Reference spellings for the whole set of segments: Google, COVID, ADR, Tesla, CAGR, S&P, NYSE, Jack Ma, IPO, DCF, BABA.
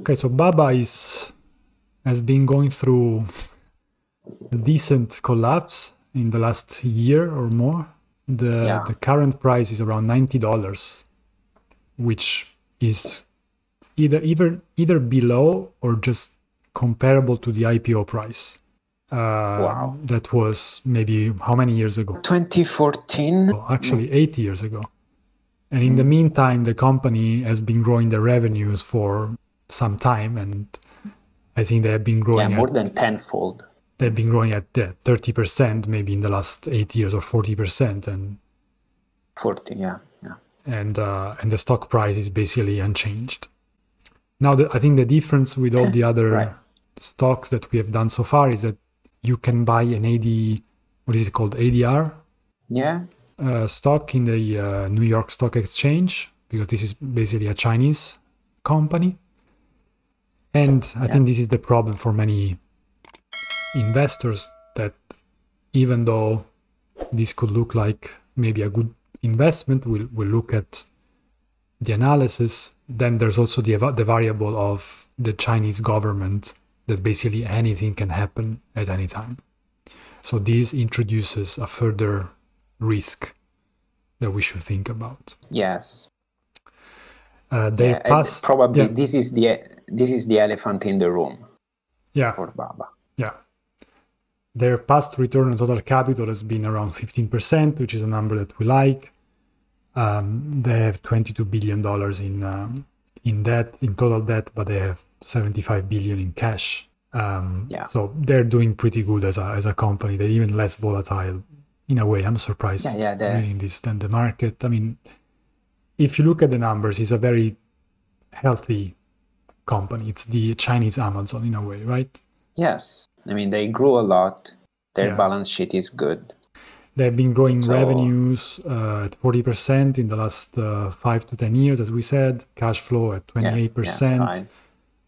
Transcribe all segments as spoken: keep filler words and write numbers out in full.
Okay, so BABA is has been going through a decent collapse in the last year or more. The, yeah. the current price is around ninety dollars, which is either, either, either below or just comparable to the I P O price. Uh, wow. That was maybe how many years ago? twenty fourteen. Oh, actually, eight years ago. And in the meantime, the company has been growing their revenues for some time, and I think they have been growing yeah, more at, than tenfold. They've been growing at uh, thirty percent, maybe in the last eight years, or forty percent, and forty, yeah, yeah. And uh, and the stock price is basically unchanged. Now, the, I think the difference with all the other right. stocks that we have done so far is that you can buy an A D, what is it called, A D R? Yeah. Uh, stock in the uh, New York Stock Exchange, because this is basically a Chinese company. And I yeah. think this is the problem for many investors, that even though this could look like maybe a good investment, we'll, we'll look at the analysis, then there's also the, the variable of the Chinese government, that basically anything can happen at any time. So this introduces a further risk that we should think about. Yes. Uh, they yeah, passed, probably yeah. this is the this is the elephant in the room. Yeah. For BABA. Yeah. Their past return on total capital has been around fifteen percent, which is a number that we like. Um, they have twenty-two billion dollars in um, in debt, in total debt, but they have seventy-five billion dollars in cash. Um, yeah. So they're doing pretty good as a as a company. They're even less volatile in a way. I'm surprised yeah, yeah, they're... reading this than the market. I mean, if you look at the numbers, it's a very healthy company. It's the Chinese Amazon in a way, right? Yes. I mean, they grew a lot. Their yeah. balance sheet is good. They've been growing so... revenues uh, at forty percent in the last uh, five to ten years, as we said. Cash flow at twenty-eight percent, yeah, yeah,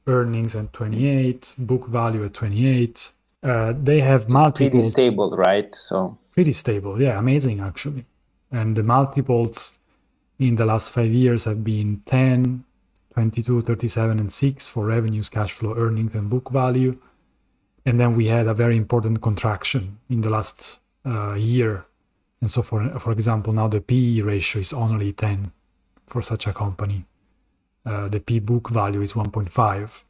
earnings at twenty-eight, book value at twenty-eight. Uh, they have it's multiples. Pretty stable, right? So pretty stable, yeah, amazing actually. And the multiples in the last five years have been ten, twenty-two, thirty-seven, and six for revenues, cash flow, earnings, and book value. And then we had a very important contraction in the last uh, year. And so, for, for example, now the P E ratio is only ten for such a company. Uh, the P book value is one point five.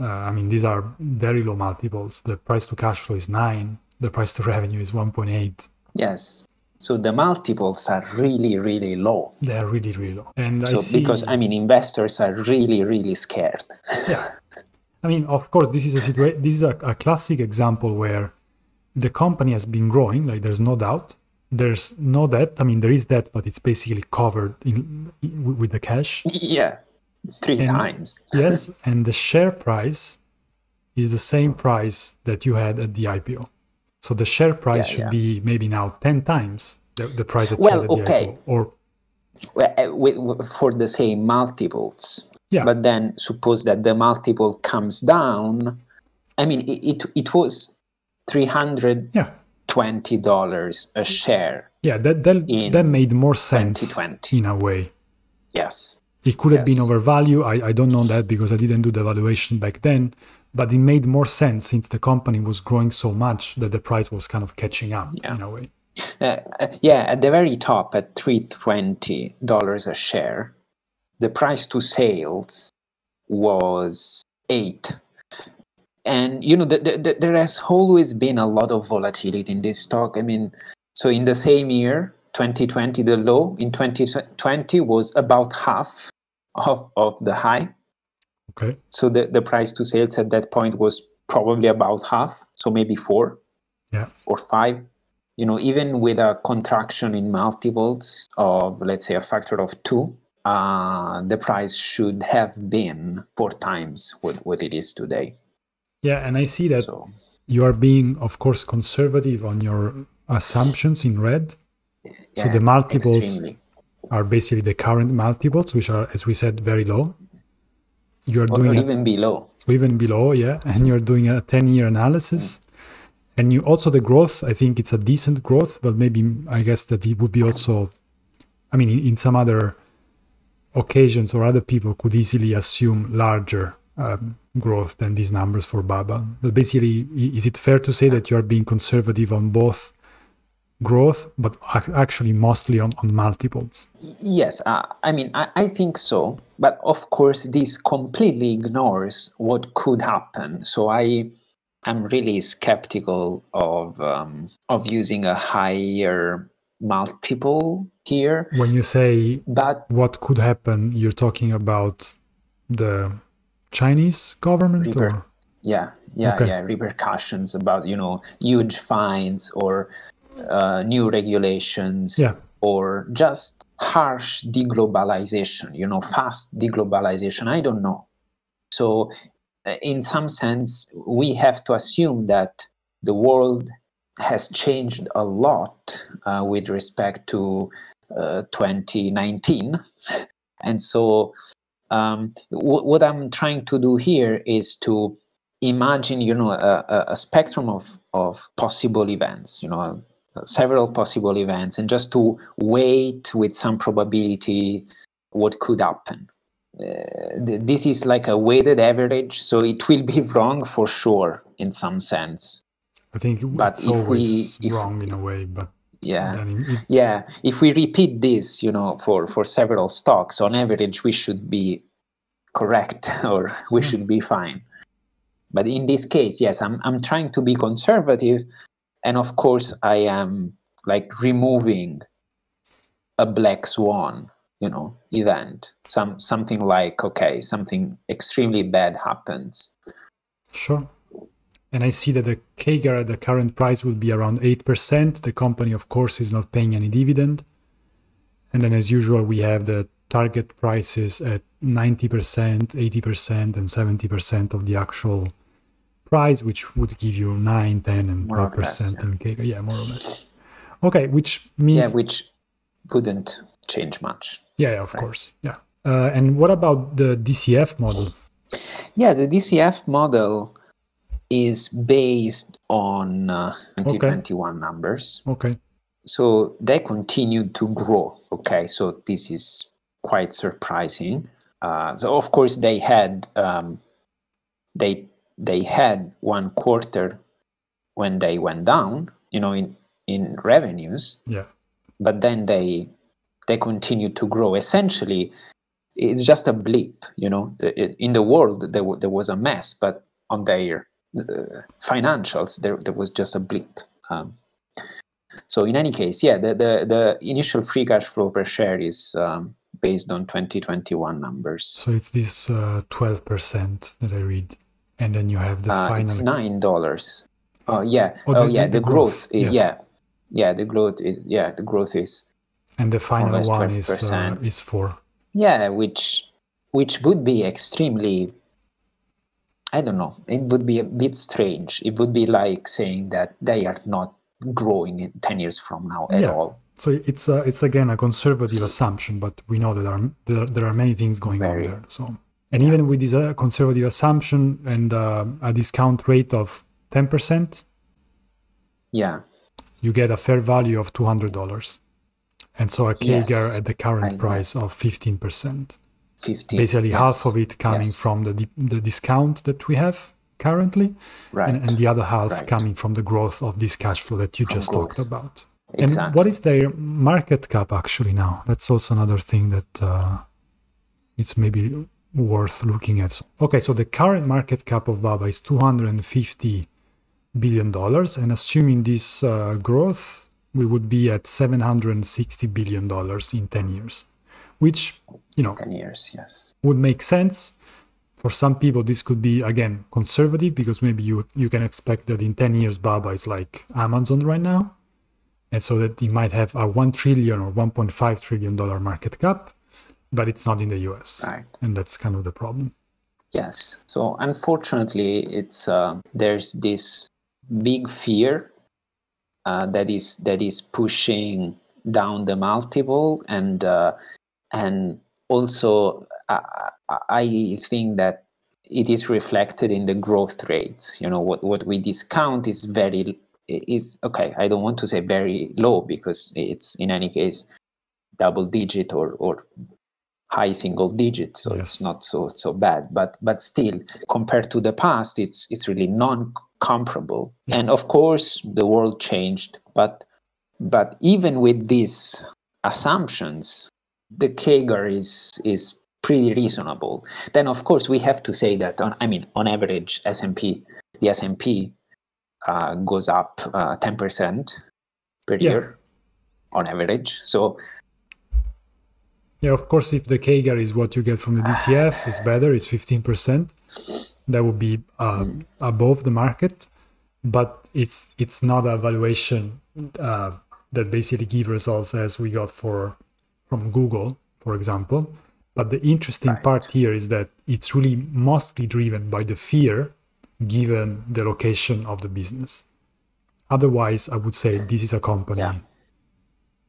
Uh, I mean, these are very low multiples. The price to cash flow is nine. The price to revenue is one point eight. Yes. So the multiples are really, really low. They're really, really low. And so I see... because, I mean, investors are really, really scared. Yeah. I mean, of course, this is a situation, this is a, a classic example where the company has been growing, like there's no doubt. There's no debt. I mean, there is debt, but it's basically covered in, in, with the cash. Yeah, three and, times. Yes, and the share price is the same price that you had at the I P O. So the share price yeah, should yeah. be maybe now ten times the, the price that well, you had at okay. the I P O. Or... Well, okay, for the same multiples. Yeah. But then suppose that the multiple comes down. I mean, it, it, it was three hundred dollars. Yeah. twenty dollars a share. Yeah, that that, that made more sense in a way. Yes. It could yes. have been overvalued. I, I don't know that because I didn't do the valuation back then, but it made more sense since the company was growing so much that the price was kind of catching up yeah. in a way. Uh, yeah, at the very top, at three hundred twenty dollars a share, the price to sales was eight. And, you know, the, the, there has always been a lot of volatility in this stock. I mean, so in the same year, twenty twenty, the low in twenty twenty was about half of, of the high. Okay. So the, the price to sales at that point was probably about half. So maybe four yeah. or five, you know, even with a contraction in multiples of, let's say, a factor of two. Uh, the price should have been four times what, what it is today. Yeah, and I see that so. you are being, of course, conservative on your assumptions in red. Yeah, so the multiples extremely. are basically the current multiples, which are, as we said, very low. You are or doing even a, below. Even below, yeah. And you're doing a ten-year analysis. Mm. And you also the growth, I think it's a decent growth, but maybe I guess that it would be also, I mean, in, in some other occasions or other people could easily assume larger um, growth than these numbers for BABA. But basically, is it fair to say that you are being conservative on both growth, but actually mostly on, on multiples? Yes, uh, I mean, I, I think so. But of course, this completely ignores what could happen. So I am really skeptical of um, of using a higher multiple here. When you say but what could happen, you're talking about the Chinese government? Or? Yeah, yeah, okay. yeah. Repercussions about, you know, huge fines or Uh, new regulations, yeah. or just harsh deglobalization, you know, fast deglobalization. I don't know. So in some sense, we have to assume that the world has changed a lot uh, with respect to uh, twenty nineteen. And so um, w what I'm trying to do here is to imagine, you know, a, a spectrum of, of possible events, you know, several possible events, and just to weight with some probability what could happen. Uh, th this is like a weighted average, so it will be wrong for sure in some sense. I think but it's if always we, if, wrong in a way, but yeah, then it, yeah. If we repeat this, you know, for for several stocks on average, we should be correct or we should be fine. But in this case, yes, I'm I'm trying to be conservative. And of course, I am like removing a black swan, you know, event. Some something like, okay, something extremely bad happens. Sure. And I see that the C A G R at the current price would be around eight percent. The company, of course, is not paying any dividend. And then as usual, we have the target prices at ninety percent, eighty percent, and seventy percent of the actual price, which would give you nine, ten, and twelve percent in C A G R. Yeah, more or less. Okay, which means... Yeah, which couldn't change much. Yeah, of right. course. Yeah. Uh, and what about the D C F model? Yeah, the D C F model is based on uh, twenty twenty-one okay. numbers. Okay. So they continued to grow. Okay, so this is quite surprising. Uh, so, of course, they had... Um, they they had one quarter when they went down, you know, in, in revenues, yeah. but then they, they continued to grow. Essentially, it's just a blip, you know, in the world there, there was a mess, but on their uh, financials, there, there was just a blip. Um, so in any case, yeah, the, the, the initial free cash flow per share is um, based on twenty twenty-one numbers. So it's this uh, twelve percent that I read. And then you have the uh, final. It's nine dollars. Oh yeah. Oh, the, oh yeah. The, the, the growth. growth is, yes. Yeah. Yeah. The growth is. Yeah. The growth is. And the final one is uh, is four. Yeah, which which would be extremely. I don't know. It would be a bit strange. It would be like saying that they are not growing in ten years from now at yeah. all. So it's a, it's again a conservative assumption, but we know that there are there, there are many things going Very. on there. So. And even with this uh, conservative assumption and uh, a discount rate of ten percent, yeah, you get a fair value of two hundred dollars. And so a C A G R yes. at the current I price know. of fifteen percent. fifteen, Basically yes. half of it coming yes. from the, di the discount that we have currently, right. and, and the other half right. coming from the growth of this cash flow that you from just growth. talked about. Exactly. And what is their market cap actually now? That's also another thing that uh, it's maybe... worth looking at. Okay, so the current market cap of BABA is two hundred fifty billion dollars, and assuming this uh, growth, we would be at seven hundred sixty billion dollars in ten years, which, you know, ten years, yes, would make sense. For some people, this could be again conservative, because maybe you you can expect that in ten years BABA is like Amazon right now, and so that it might have a one trillion or one point five trillion dollar market cap. But it's not in the U S, right. and that's kind of the problem. Yes. So unfortunately, it's uh, there's this big fear uh, that is that is pushing down the multiple, and uh, and also uh, I think that it is reflected in the growth rates. You know, what what we discount is very is okay. I don't want to say very low, because it's in any case double digit or or. high single digits, so yes. It's not so so bad. But but still, compared to the past, it's it's really non-comparable. Yeah. And of course, the world changed. But but even with these assumptions, the C A G R is is pretty reasonable. Then of course we have to say that on, I mean, on average, S and P the S and P uh, goes up uh, ten percent per yeah. year on average. So. Yeah, of course, if the C A G R is what you get from the D C F, it's better, it's fifteen percent. That would be uh, mm. above the market, but it's it's not a valuation uh, that basically gives results as we got for from Google, for example. But the interesting right. part here is that it's really mostly driven by the fear given the location of the business. Otherwise, I would say this is a company yeah.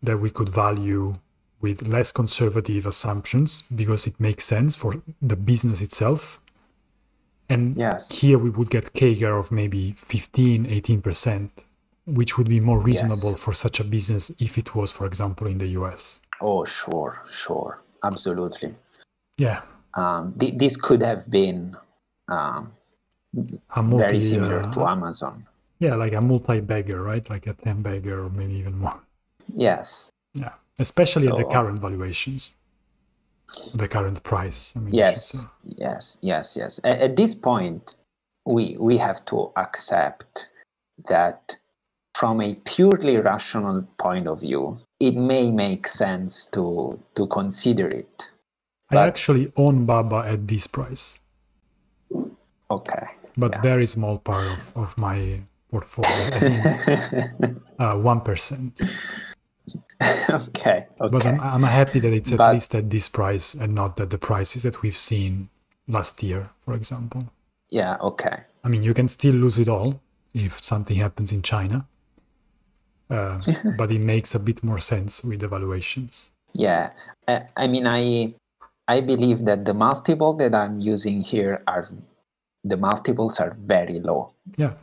that we could value with less conservative assumptions because it makes sense for the business itself. And yes. here we would get C A G R of maybe fifteen, eighteen percent, which would be more reasonable yes. for such a business if it was, for example, in the U S. Oh, sure, sure. Absolutely. Yeah. Um, th this could have been um, multi, very similar uh, to Amazon. Yeah, like a multi-bagger, right? Like a ten bagger or maybe even more. Yes. Yeah. Especially so, at the current valuations, the current price. I mean, yes, yes, yes, yes. At, at this point, we we have to accept that from a purely rational point of view, it may make sense to to consider it. I but, actually own BABA at this price. Okay. But yeah. very small part of, of my portfolio, I think uh, one percent. okay, okay. But I'm, I'm happy that it's at but, least at this price and not at the prices that we've seen last year, for example. Yeah, okay. I mean, you can still lose it all if something happens in China, uh, but it makes a bit more sense with the valuations. Yeah, I, I mean, I, I believe that the multiple that I'm using here are, the multiples are very low. Yeah.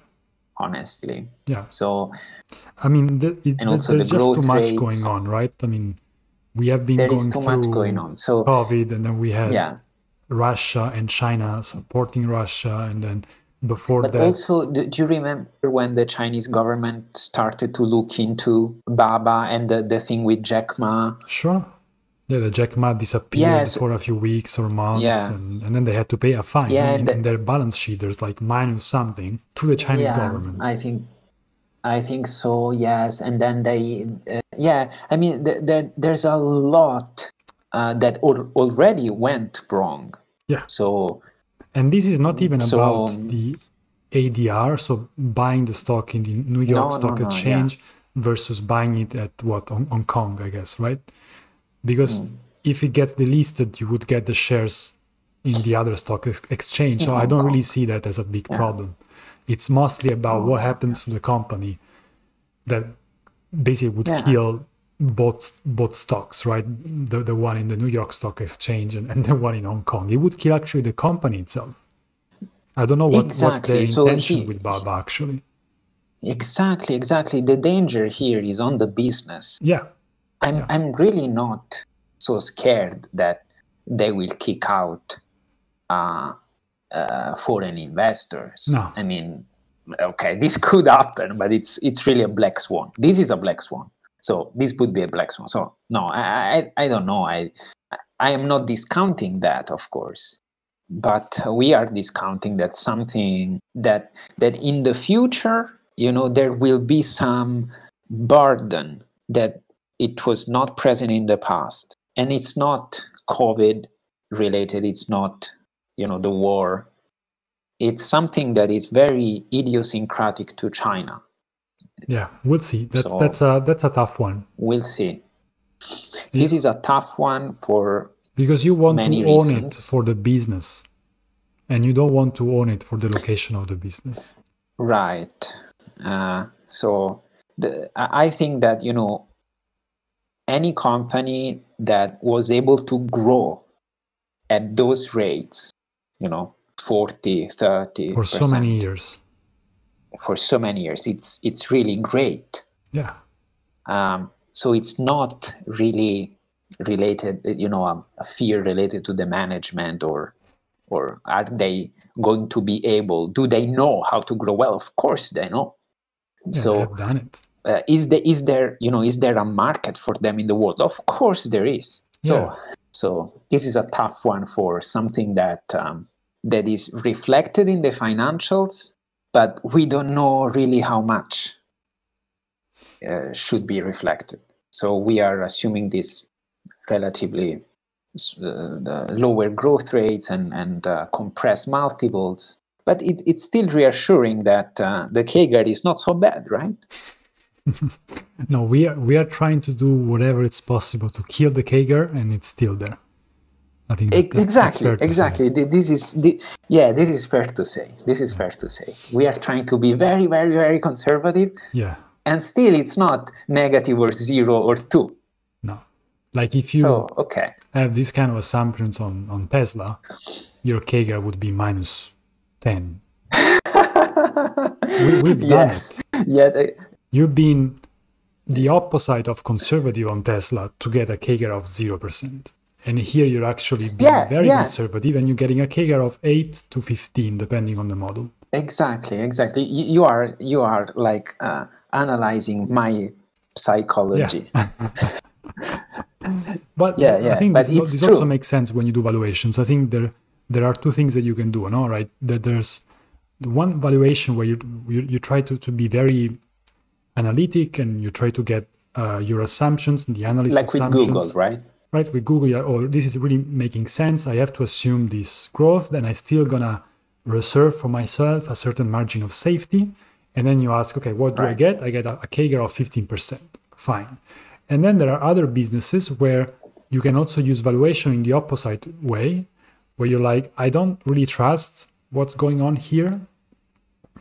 Honestly, yeah. So, I mean, the, it, and also there's the just too much rates, going on, right? I mean, we have been there going is too through much going on. So COVID, and then we had yeah. Russia and China supporting Russia, and then before but that. But also, do you remember when the Chinese government started to look into BABA and the, the thing with Jack Ma? Sure. Yeah, the Jack Ma disappeared yes. for a few weeks or months, yeah. and, and then they had to pay a fine. Yeah, and, and their balance sheet, there's like minus something to the Chinese yeah, government. I think, I think so. Yes, and then they, uh, yeah. I mean, th th there's a lot uh, that al already went wrong. Yeah. So, and this is not even so, about the A D R, so buying the stock in the New York no, Stock no, no, Exchange yeah. versus buying it at what on Hong Kong, I guess, right? Because mm. if it gets delisted, you would get the shares in the other stock ex exchange. So I don't really see that as a big yeah. problem. It's mostly about what happens to the company that basically would yeah. kill both both stocks, right? The, the one in the New York Stock Exchange and, and the one in Hong Kong. It would kill actually the company itself. I don't know what, exactly. what's their intention so he, with BABA actually. Exactly, exactly. The danger here is on the business. Yeah. I'm, yeah. I'm really not so scared that they will kick out uh, uh, foreign investors. No. I mean, okay, this could happen, but it's it's really a black swan. This is a black swan. So this would be a black swan. So no, I, I, I don't know. I, I am not discounting that, of course, but we are discounting that something that, that in the future, you know, there will be some burden that it was not present in the past, and it's not COVID related. It's not, you know, the war. It's something that is very idiosyncratic to China. Yeah, we'll see. That's so, that's a that's a tough one. We'll see. It, this is a tough one for because you want many to own reasons. It for the business, and you don't want to own it for the location of the business. Right. Uh, so the, I think that you know. Any company that was able to grow at those rates, you know, forty, thirty percent. For so many years. For so many years. It's, it's really great. Yeah. Um, so it's not really related, you know, a, a fear related to the management, or or are they going to be able, do they know how to grow well? Of course they know. Yeah, so they've done it. Uh, is there, is there, you know, is there a market for them in the world? Of course there is. So, yeah. so this is a tough one for something that um, that is reflected in the financials, but we don't know really how much uh, should be reflected. So we are assuming this relatively uh, the lower growth rates and and uh, compressed multiples, but it, it's still reassuring that uh, the C A G R is not so bad, right? No, we are we are trying to do whatever it's possible to kill the C A G R, and it's still there. I think that, that, exactly, exactly. Say. This is the, yeah, this is fair to say. This is fair to say. We are trying to be very, very, very conservative. Yeah, and still it's not negative or zero or two. No, like if you so, okay. have these kind of assumptions on on Tesla, your C A G R would be minus ten. we, we've done yes. it. Yes. I, You've been the opposite of conservative on Tesla to get a C A G R of zero percent. And here you're actually being yeah, very yeah. conservative, and you're getting a C A G R of eight to fifteen, depending on the model. Exactly, exactly. You, you are you are like uh, analyzing my psychology. Yeah. but yeah, yeah, I think but this, it's this also makes sense when you do valuations. I think there, there are two things that you can do. No, right? That there's one valuation where you, you, you try to, to be very analytic, and you try to get uh, your assumptions and the analysis like with Google, right? Right, with Google, yeah, oh, this is really making sense. I have to assume this growth, then I still gonna reserve for myself a certain margin of safety. And then you ask, okay, what do right. I get? I get a, a C A G R of fifteen percent, fine. And then there are other businesses where you can also use valuation in the opposite way, where you're like, I don't really trust what's going on here.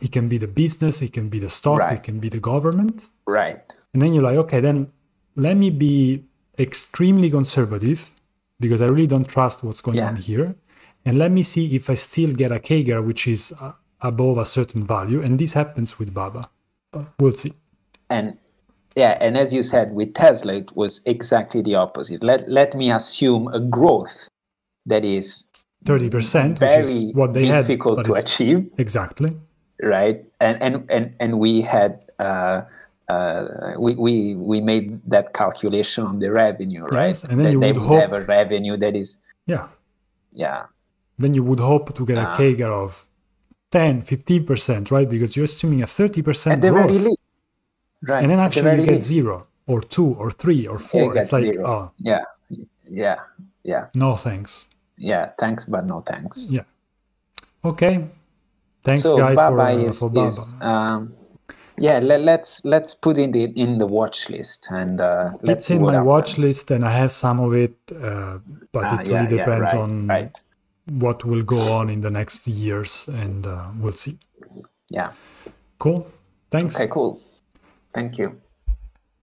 It can be the business, it can be the stock, right. it can be the government. Right. And then you're like, okay, then let me be extremely conservative because I really don't trust what's going yeah. on here. And let me see if I still get a C A G R which is uh, above a certain value. And this happens with BABA. We'll see. And yeah, and as you said, with Tesla, it was exactly the opposite. Let, let me assume a growth that is thirty percent, very which is what they difficult had, to achieve. Exactly. Right, and and and and we had uh, uh, we we we made that calculation on the revenue, right? Yes, and then that you they would hope, have a revenue that is yeah, yeah. Then you would hope to get a uh, C A G R of ten, fifteen percent, right? Because you're assuming a thirty percent growth, very least. Right? And then actually the you get least. zero or two or three or four. You it's like zero. oh yeah, yeah, yeah. No thanks. Yeah, thanks, but no thanks. Yeah. Okay. Thanks, so, Guy, Baba for, uh, is, for Baba. Is, um, yeah, let, let's let's put it in, in the watch list, and uh, let's it's in my happens. watch list, and I have some of it, uh, but ah, it really yeah, depends yeah, right, on right. what will go on in the next years, and uh, we'll see. Yeah. Cool. Thanks. Okay. Cool. Thank you.